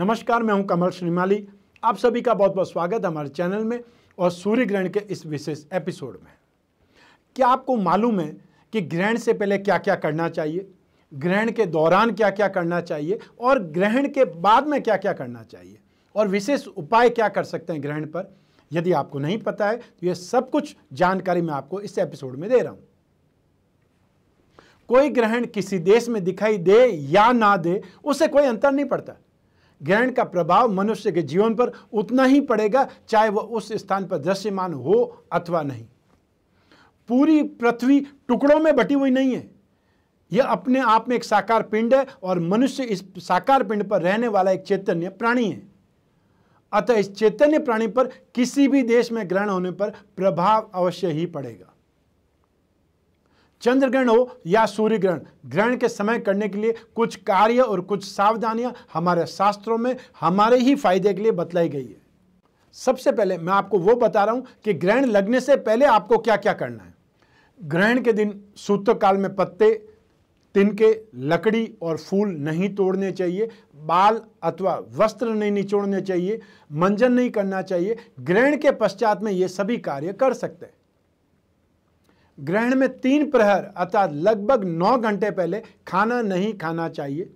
नमस्कार, मैं हूं कमल श्रीमाली। आप सभी का बहुत बहुत स्वागत है हमारे चैनल में और सूर्य ग्रहण के इस विशेष एपिसोड में। क्या आपको मालूम है कि ग्रहण से पहले क्या क्या करना चाहिए, ग्रहण के दौरान क्या क्या करना चाहिए और ग्रहण के बाद में क्या क्या करना चाहिए और विशेष उपाय क्या कर सकते हैं ग्रहण पर? यदि आपको नहीं पता है तो ये सब कुछ जानकारी मैं आपको इस एपिसोड में दे रहा हूँ। कोई ग्रहण किसी देश में दिखाई दे या ना दे, उससे कोई अंतर नहीं पड़ता। ग्रहण का प्रभाव मनुष्य के जीवन पर उतना ही पड़ेगा, चाहे वह उस स्थान पर दृश्यमान हो अथवा नहीं। पूरी पृथ्वी टुकड़ों में बटी हुई नहीं है, यह अपने आप में एक साकार पिंड है और मनुष्य इस साकार पिंड पर रहने वाला एक चैतन्य प्राणी है। अतः इस चैतन्य प्राणी पर किसी भी देश में ग्रहण होने पर प्रभाव अवश्य ही पड़ेगा। चंद्र ग्रहण हो या सूर्य ग्रहण, ग्रहण के समय करने के लिए कुछ कार्य और कुछ सावधानियां हमारे शास्त्रों में हमारे ही फायदे के लिए बतलाई गई है। सबसे पहले मैं आपको वो बता रहा हूं कि ग्रहण लगने से पहले आपको क्या क्या करना है। ग्रहण के दिन सूत्रकाल में पत्ते, तिनके, लकड़ी और फूल नहीं तोड़ने चाहिए, बाल अथवा वस्त्र नहीं निचोड़ने चाहिए, मंजन नहीं करना चाहिए। ग्रहण के पश्चात में ये सभी कार्य कर सकते हैं। ग्रहण में 3 प्रहर अर्थात लगभग 9 घंटे पहले खाना नहीं खाना चाहिए।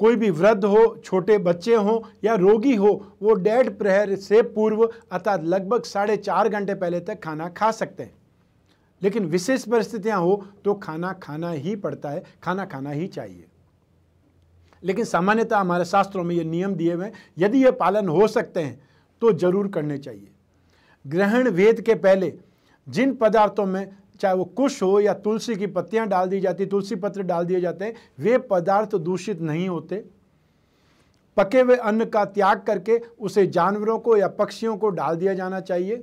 कोई भी वृद्ध हो, छोटे बच्चे हो या रोगी हो, वो 1.5 प्रहर से पूर्व अर्थात लगभग 4.5 घंटे पहले तक खाना खा सकते हैं, लेकिन विशेष परिस्थितियां हो तो खाना खाना ही पड़ता है, खाना खाना ही चाहिए। लेकिन सामान्यतः हमारे शास्त्रों में ये नियम दिए हुए हैं, यदि ये पालन हो सकते हैं तो जरूर करने चाहिए। ग्रहण वेद के पहले जिन पदार्थों में, चाहे वो कुश हो या तुलसी की पत्तियां डाल दी जाती, तुलसी पत्र डाल दिए जाते हैं, वे पदार्थ दूषित नहीं होते। पके हुए अन्न का त्याग करके उसे जानवरों को या पक्षियों को डाल दिया जाना चाहिए।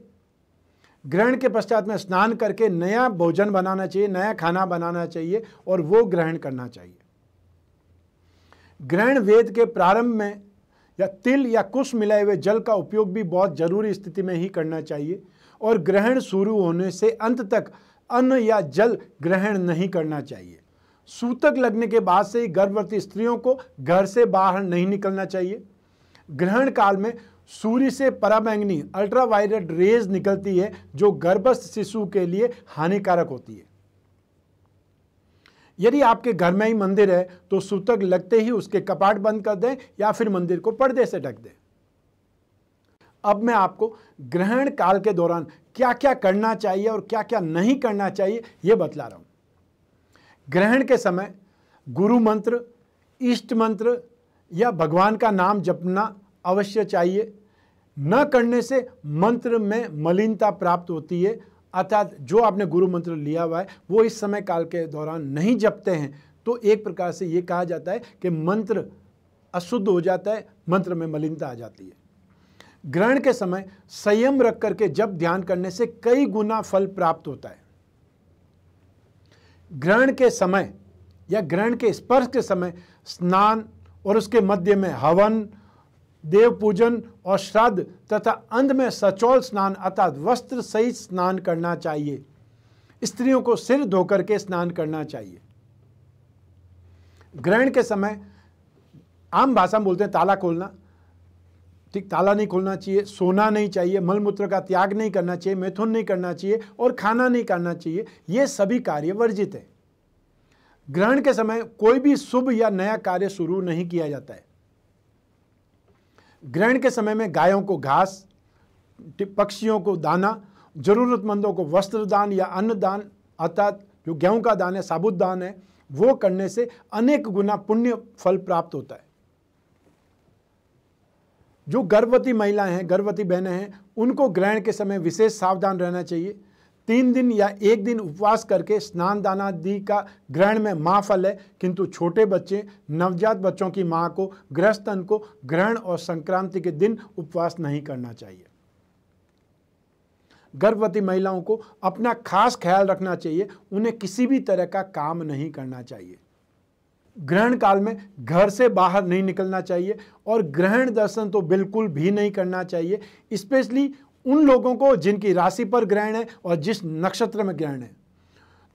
ग्रहण के पश्चात में स्नान करके नया भोजन बनाना चाहिए, नया खाना बनाना चाहिए और वो ग्रहण करना चाहिए। ग्रहण वेद के प्रारंभ में या तिल या कुश मिलाए हुए जल का उपयोग भी बहुत जरूरी स्थिति में ही करना चाहिए और ग्रहण शुरू होने से अंत तक अन्न या जल ग्रहण नहीं करना चाहिए। सूतक लगने के बाद से ही गर्भवती स्त्रियों को घर से बाहर नहीं निकलना चाहिए। ग्रहण काल में सूर्य से पराबैंगनी अल्ट्रावायलेट रेज निकलती है, जो गर्भस्थ शिशु के लिए हानिकारक होती है। यदि आपके घर में ही मंदिर है तो सूतक लगते ही उसके कपाट बंद कर दें या फिर मंदिर को पर्दे से ढक दें। अब मैं आपको ग्रहण काल के दौरान क्या क्या करना चाहिए और क्या क्या नहीं करना चाहिए ये बतला रहा हूँ। ग्रहण के समय गुरु मंत्र, इष्ट मंत्र या भगवान का नाम जपना अवश्य चाहिए। न करने से मंत्र में मलिनता प्राप्त होती है, अर्थात जो आपने गुरु मंत्र लिया हुआ है वो इस समय काल के दौरान नहीं जपते हैं तो एक प्रकार से ये कहा जाता है कि मंत्र अशुद्ध हो जाता है, मंत्र में मलिनता आ जाती है। ग्रहण के समय संयम रख करके जप ध्यान करने से कई गुना फल प्राप्त होता है। ग्रहण के समय या ग्रहण के स्पर्श के समय स्नान और उसके मध्य में हवन, देव पूजन और श्राद्ध तथा अंत में सचोल स्नान अर्थात वस्त्र सहित स्नान करना चाहिए। स्त्रियों को सिर धोकर के स्नान करना चाहिए। ग्रहण के समय आम भाषा में बोलते हैं ताला खोलना, ठीक ताला नहीं खोलना चाहिए, सोना नहीं चाहिए, मलमूत्र का त्याग नहीं करना चाहिए, मैथुन नहीं करना चाहिए और खाना नहीं करना चाहिए। ये सभी कार्य वर्जित है। ग्रहण के समय कोई भी शुभ या नया कार्य शुरू नहीं किया जाता है। ग्रहण के समय में गायों को घास, पक्षियों को दाना, जरूरतमंदों को वस्त्र दान या अन्न दान अर्थात जो गेहूं का दान है, साबुत दान है, वो करने से अनेक गुना पुण्य फल प्राप्त होता है। जो गर्भवती महिलाएं हैं, गर्भवती बहनें हैं, उनको ग्रहण के समय विशेष सावधान रहना चाहिए। 3 दिन या 1 दिन उपवास करके स्नान दान आदि का ग्रहण में महाफल है, किंतु छोटे बच्चे, नवजात बच्चों की मां को, गृहस्थन को ग्रहण और संक्रांति के दिन उपवास नहीं करना चाहिए। गर्भवती महिलाओं को अपना खास ख्याल रखना चाहिए, उन्हें किसी भी तरह का काम नहीं करना चाहिए। ग्रहण काल में घर से बाहर नहीं निकलना चाहिए और ग्रहण दर्शन तो बिल्कुल भी नहीं करना चाहिए, स्पेशली उन लोगों को जिनकी राशि पर ग्रहण है और जिस नक्षत्र में ग्रहण है।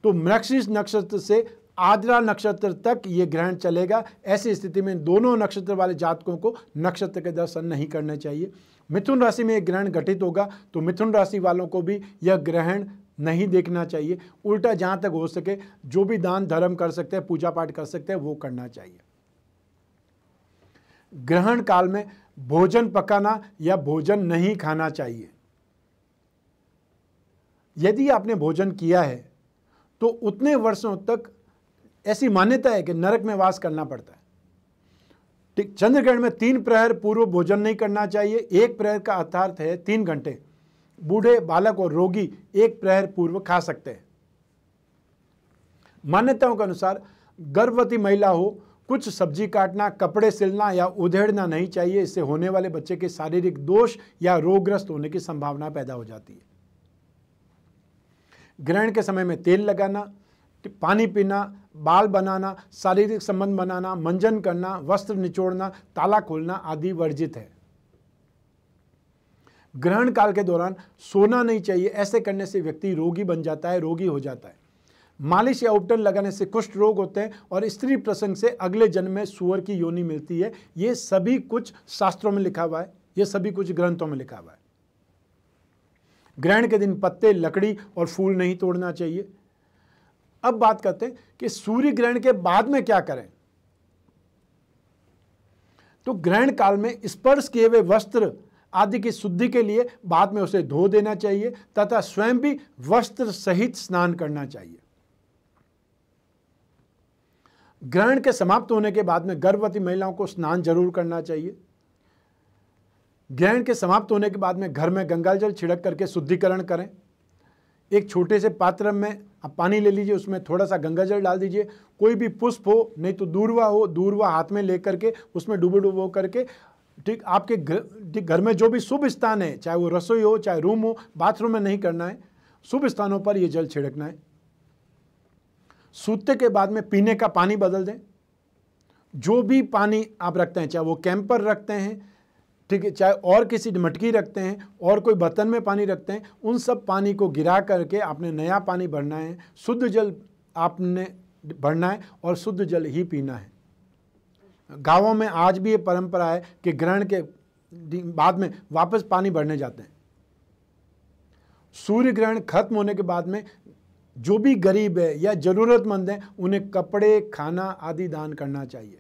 तो मृगशीर्ष नक्षत्र से आर्द्रा नक्षत्र तक ये ग्रहण चलेगा। ऐसी स्थिति में दोनों नक्षत्र वाले जातकों को नक्षत्र के दर्शन नहीं करने चाहिए। मिथुन राशि में ये ग्रहण घटित होगा तो मिथुन राशि वालों को भी यह ग्रहण नहीं देखना चाहिए। उल्टा जहाँ तक हो सके जो भी दान धर्म कर सकते हैं, पूजा पाठ कर सकते हैं, वो करना चाहिए। ग्रहण काल में भोजन पकाना या भोजन नहीं खाना चाहिए। यदि आपने भोजन किया है तो उतने वर्षों तक ऐसी मान्यता है कि नरक में वास करना पड़ता है। ठीक, चंद्रग्रहण में 3 प्रहर पूर्व भोजन नहीं करना चाहिए। 1 प्रहर का अर्थात है 3 घंटे। बूढ़े, बालक और रोगी 1 प्रहर पूर्व खा सकते हैं। मान्यताओं के अनुसार गर्भवती महिला हो, कुछ सब्जी काटना, कपड़े सिलना या उधेड़ना नहीं चाहिए। इससे होने वाले बच्चे के शारीरिक दोष या रोगग्रस्त होने की संभावना पैदा हो जाती है। ग्रहण के समय में तेल लगाना, पानी पीना, बाल बनाना, शारीरिक संबंध बनाना, मंजन करना, वस्त्र निचोड़ना, ताला खोलना आदि वर्जित है। ग्रहण काल के दौरान सोना नहीं चाहिए। ऐसे करने से व्यक्ति रोगी बन जाता है, रोगी हो जाता है। मालिश या उपटन लगाने से कुष्ठ रोग होते हैं और स्त्री प्रसंग से अगले जन्म में सूअर की योनि मिलती है। ये सभी कुछ शास्त्रों में लिखा हुआ है, ये सभी कुछ ग्रंथों में लिखा हुआ है। ग्रहण के दिन पत्ते, लकड़ी और फूल नहीं तोड़ना चाहिए। अब बात करते हैं कि सूर्य ग्रहण के बाद में क्या करें। तो ग्रहण काल में स्पर्श किए हुए वस्त्र आदि की शुद्धि के लिए बाद में उसे धो देना चाहिए तथा स्वयं भी वस्त्र सहित स्नान करना चाहिए। ग्रहण के समाप्त होने के बाद में गर्भवती महिलाओं को स्नान जरूर करना चाहिए। ग्रहण के समाप्त होने के बाद में घर में गंगाजल छिड़क करके शुद्धिकरण करें। एक छोटे से पात्र में आप पानी ले लीजिए, उसमें थोड़ा सा गंगाजल डाल दीजिए। कोई भी पुष्प हो, नहीं तो दूर्वा हो, दूर्वा हाथ में लेकर के उसमें डुबो करके, ठीक, आपके घर में जो भी शुभ स्थान है, चाहे वो रसोई हो, चाहे रूम हो, बाथरूम में नहीं करना है, शुभ स्थानों पर ये जल छिड़कना है। सूते के बाद में पीने का पानी बदल दें। जो भी पानी आप रखते हैं, चाहे वो कैंपर रखते हैं, ठीक है, चाहे और किसी मटकी रखते हैं और कोई बर्तन में पानी रखते हैं, उन सब पानी को गिरा करके आपने नया पानी भरना है। शुद्ध जल आपने भरना है और शुद्ध जल ही पीना है। गांवों में आज भी ये परंपरा है कि ग्रहण के बाद में वापस पानी भरने जाते हैं। सूर्य ग्रहण खत्म होने के बाद में जो भी गरीब है या जरूरतमंद है, उन्हें कपड़े, खाना आदि दान करना चाहिए।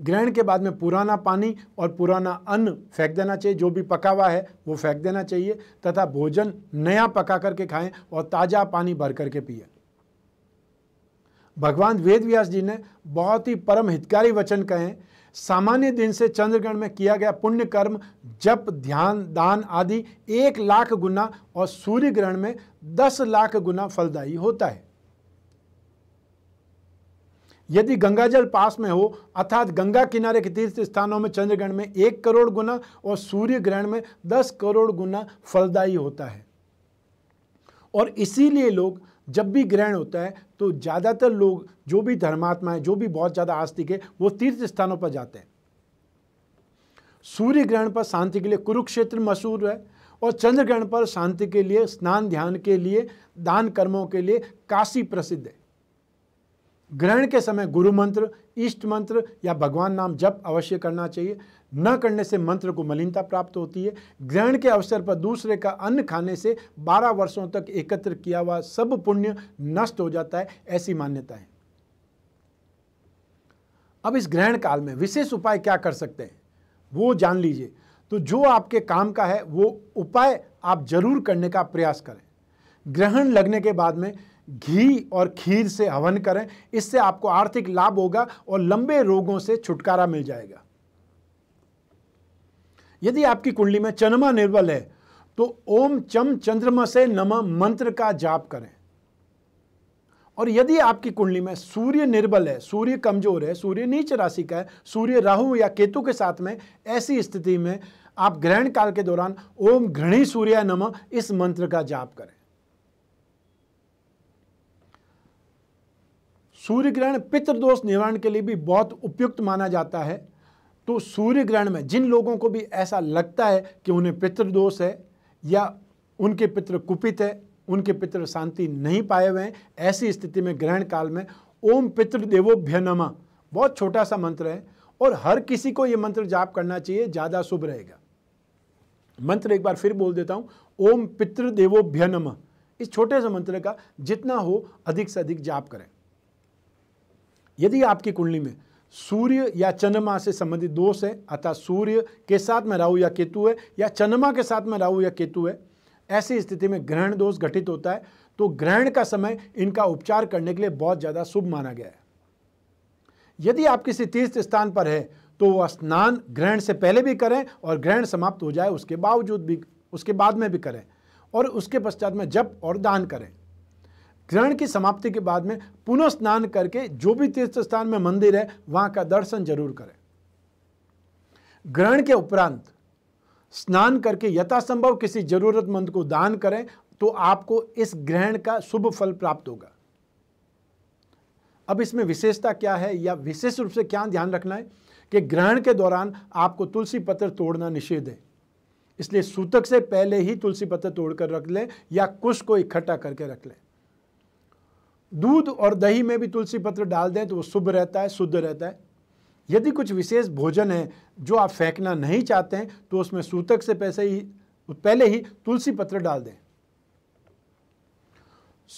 ग्रहण के बाद में पुराना पानी और पुराना अन्न फेंक देना चाहिए। जो भी पका हुआ है वो फेंक देना चाहिए तथा भोजन नया पका करके खाएं और ताज़ा पानी भर करके पिएं। भगवान वेद व्यास जी ने बहुत ही परम हितकारी वचन कहे। सामान्य दिन से चंद्रग्रहण में किया गया पुण्य कर्म, जप, ध्यान, दान आदि 1,00,000 गुना और सूर्य ग्रहण में 10,00,000 गुना फलदायी होता है। यदि गंगाजल पास में हो, अर्थात गंगा किनारे के तीर्थ स्थानों में चंद्रग्रहण में 1,00,00,000 गुना और सूर्य ग्रहण में 10,00,00,000 गुना फलदायी होता है। और इसीलिए लोग जब भी ग्रहण होता है तो ज़्यादातर लोग, जो भी धर्मात्मा है, जो भी बहुत ज़्यादा आस्तिक है, वो तीर्थ स्थानों पर जाते हैं। सूर्य ग्रहण पर शांति के लिए कुरुक्षेत्र मशहूर है और चंद्र ग्रहण पर शांति के लिए, स्नान ध्यान के लिए, दान कर्मों के लिए काशी प्रसिद्ध है। ग्रहण के समय गुरु मंत्र, इष्ट मंत्र या भगवान नाम जप अवश्य करना चाहिए। न करने से मंत्र को मलिनता प्राप्त होती है। ग्रहण के अवसर पर दूसरे का अन्न खाने से 12 वर्षों तक एकत्र किया हुआ सब पुण्य नष्ट हो जाता है, ऐसी मान्यता है। अब इस ग्रहण काल में विशेष उपाय क्या कर सकते हैं वो जान लीजिए। तो जो आपके काम का है वो उपाय आप जरूर करने का प्रयास करें। ग्रहण लगने के बाद में घी और खीर से हवन करें। इससे आपको आर्थिक लाभ होगा और लंबे रोगों से छुटकारा मिल जाएगा। यदि आपकी कुंडली में चंद्रमा निर्बल है तो ओम चम चंद्रमा से नमः मंत्र का जाप करें। और यदि आपकी कुंडली में सूर्य निर्बल है, सूर्य कमजोर है, सूर्य नीच राशि का है, सूर्य राहु या केतु के साथ में, ऐसी स्थिति में आप ग्रहण काल के दौरान ओम घृणी सूर्याय नमः इस मंत्र का जाप करें। सूर्य ग्रहण पितृदोष निवारण के लिए भी बहुत उपयुक्त माना जाता है। तो सूर्य ग्रहण में जिन लोगों को भी ऐसा लगता है कि उन्हें पितृदोष है या उनके पितृ कुपित है, उनके पितृ शांति नहीं पाए हुए हैं। ऐसी स्थिति में ग्रहण काल में ओम पितृदेवोभ्य नमः, बहुत छोटा सा मंत्र है और हर किसी को ये मंत्र जाप करना चाहिए, ज़्यादा शुभ रहेगा। मंत्र एक बार फिर बोल देता हूँ, ओम पितृदेवोभ्य नमः। इस छोटे से मंत्र का जितना हो अधिक से अधिक जाप करें। यदि आपकी कुंडली में सूर्य या चंद्रमा से संबंधित दोष है, अतः सूर्य के साथ में राहु या केतु है या चंद्रमा के साथ में राहु या केतु है, ऐसी स्थिति में ग्रहण दोष घटित होता है, तो ग्रहण का समय इनका उपचार करने के लिए बहुत ज़्यादा शुभ माना गया है। यदि आप किसी तीर्थ स्थान पर है तो वह स्नान ग्रहण से पहले भी करें और ग्रहण समाप्त हो जाए उसके बावजूद भी, उसके बाद में भी करें, और उसके पश्चात में जप और दान करें। ग्रहण की समाप्ति के बाद में पुनः स्नान करके जो भी तीर्थ स्थान में मंदिर है वहां का दर्शन जरूर करें। ग्रहण के उपरांत स्नान करके यथासंभव किसी जरूरतमंद को दान करें तो आपको इस ग्रहण का शुभ फल प्राप्त होगा। अब इसमें विशेषता क्या है या विशेष रूप से क्या ध्यान रखना है कि ग्रहण के दौरान आपको तुलसी पत्र तोड़ना निषेध है, इसलिए सूतक से पहले ही तुलसी पत्र तोड़कर रख लें या कुश को इकट्ठा करके रख लें। दूध और दही में भी तुलसी पत्र डाल दें तो वो शुभ रहता है, शुद्ध रहता है। यदि कुछ विशेष भोजन है जो आप फेंकना नहीं चाहते हैं तो उसमें सूतक से पहले ही तुलसी पत्र डाल दें।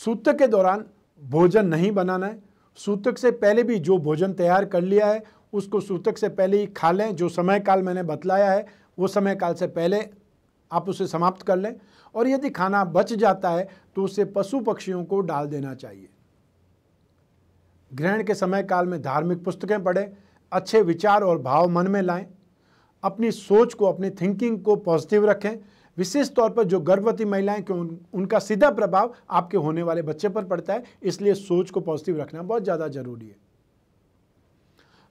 सूतक के दौरान भोजन नहीं बनाना है। सूतक से पहले भी जो भोजन तैयार कर लिया है उसको सूतक से पहले ही खा लें। जो समय काल मैंने बतलाया है वो समय काल से पहले आप उसे समाप्त कर लें, और यदि खाना बच जाता है तो उसे पशु पक्षियों को डाल देना चाहिए। ग्रहण के समय काल में धार्मिक पुस्तकें पढ़ें, अच्छे विचार और भाव मन में लाएं, अपनी सोच को, अपनी थिंकिंग को पॉजिटिव रखें। विशेष तौर पर जो गर्भवती महिलाएं, क्यों उनका सीधा प्रभाव आपके होने वाले बच्चे पर पड़ता है, इसलिए सोच को पॉजिटिव रखना बहुत ज़्यादा जरूरी है।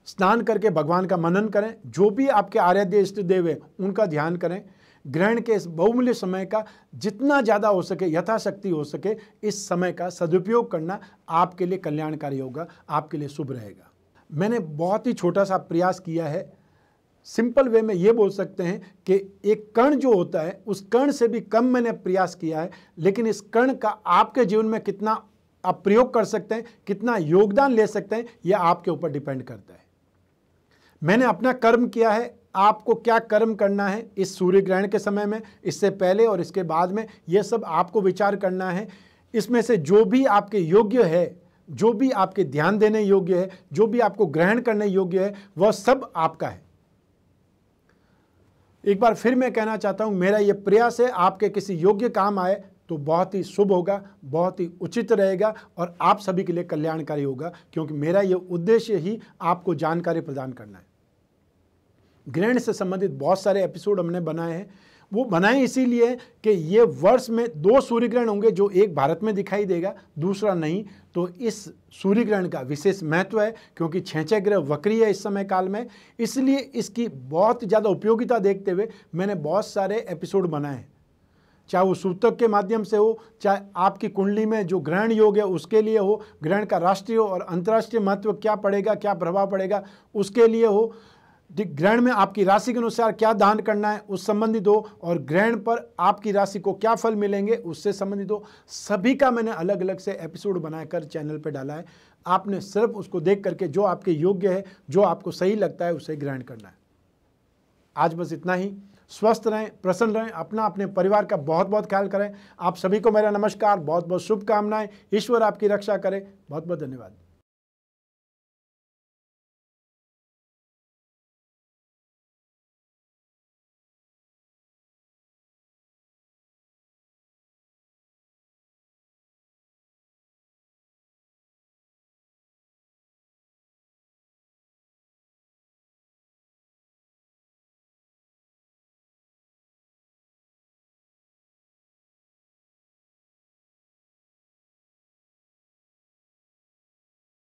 स्नान करके भगवान का मनन करें, जो भी आपके आराध्य इष्ट देव हैं उनका ध्यान करें। ग्रहण के इस बहुमूल्य समय का जितना ज़्यादा हो सके, यथाशक्ति हो सके, इस समय का सदुपयोग करना आपके लिए कल्याणकारी होगा, आपके लिए शुभ रहेगा। मैंने बहुत ही छोटा सा प्रयास किया है। सिंपल वे में ये बोल सकते हैं कि एक कण जो होता है उस कण से भी कम मैंने प्रयास किया है, लेकिन इस कण का आपके जीवन में कितना आप प्रयोग कर सकते हैं, कितना योगदान ले सकते हैं, यह आपके ऊपर डिपेंड करता है। मैंने अपना कर्म किया है, आपको क्या कर्म करना है इस सूर्य ग्रहण के समय में, इससे पहले और इसके बाद में, यह सब आपको विचार करना है। इसमें से जो भी आपके योग्य है, जो भी आपके ध्यान देने योग्य है, जो भी आपको ग्रहण करने योग्य है, वह सब आपका है। एक बार फिर मैं कहना चाहता हूँ, मेरा ये प्रयास है, आपके किसी योग्य काम आए तो बहुत ही शुभ होगा, बहुत ही उचित रहेगा और आप सभी के लिए कल्याणकारी होगा, क्योंकि मेरा ये उद्देश्य ही आपको जानकारी प्रदान करना है। ग्रहण से संबंधित बहुत सारे एपिसोड हमने बनाए हैं। वो बनाए इसीलिए कि ये वर्ष में दो सूर्य ग्रहण होंगे, जो एक भारत में दिखाई देगा, दूसरा नहीं। तो इस सूर्य ग्रहण का विशेष महत्व है, क्योंकि छह ग्रह वक्री है इस समय काल में, इसलिए इसकी बहुत ज़्यादा उपयोगिता देखते हुए मैंने बहुत सारे एपिसोड बनाए हैं। चाहे वो सूतक के माध्यम से हो, चाहे आपकी कुंडली में जो ग्रहण योग है उसके लिए हो, ग्रहण का राष्ट्रीय और अंतर्राष्ट्रीय महत्व क्या पड़ेगा, क्या प्रभाव पड़ेगा उसके लिए हो, ग्रहण में आपकी राशि के अनुसार क्या दान करना है उस संबंधित हो, और ग्रहण पर आपकी राशि को क्या फल मिलेंगे उससे संबंधित हो, सभी का मैंने अलग अलग से एपिसोड बनाकर चैनल पर डाला है। आपने सिर्फ उसको देख करके जो आपके योग्य है, जो आपको सही लगता है, उसे ग्रहण करना है। आज बस इतना ही। स्वस्थ रहें, प्रसन्न रहें, अपना अपने परिवार का बहुत बहुत ख्याल करें। आप सभी को मेरा नमस्कार, बहुत बहुत शुभकामनाएं। ईश्वर आपकी रक्षा करे। बहुत बहुत धन्यवाद।